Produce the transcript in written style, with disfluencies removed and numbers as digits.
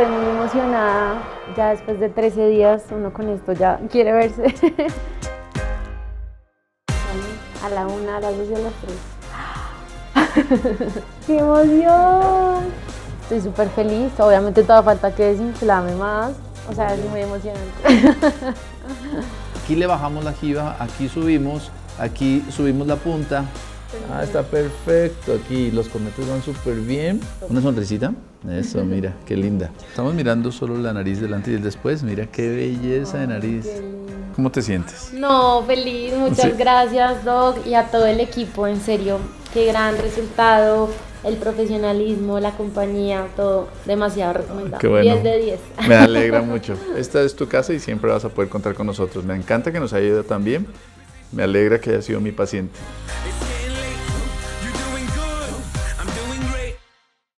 Estoy muy emocionada, ya después de 13 días uno con esto ya quiere verse. A la 1, a las 2 y a las 3. ¡Qué emoción! Estoy súper feliz, obviamente todavía falta que desinflame más, o sea, es muy emocionante. Aquí le bajamos la jiba, aquí subimos la punta. Ah, está perfecto aquí, los cometos van súper bien. ¿Una sonrisita? Eso, mira, qué linda. Estamos mirando solo la nariz del antes y el después, mira qué belleza de nariz. ¿Cómo te sientes? No, feliz, muchas gracias Doc y a todo el equipo, en serio, qué gran resultado, el profesionalismo, la compañía, todo, demasiado recomendado. Qué bueno. 10 de 10. Me alegra mucho. Esta es tu casa y siempre vas a poder contar con nosotros. Me encanta que nos haya ido tan bien, me alegra que haya sido mi paciente.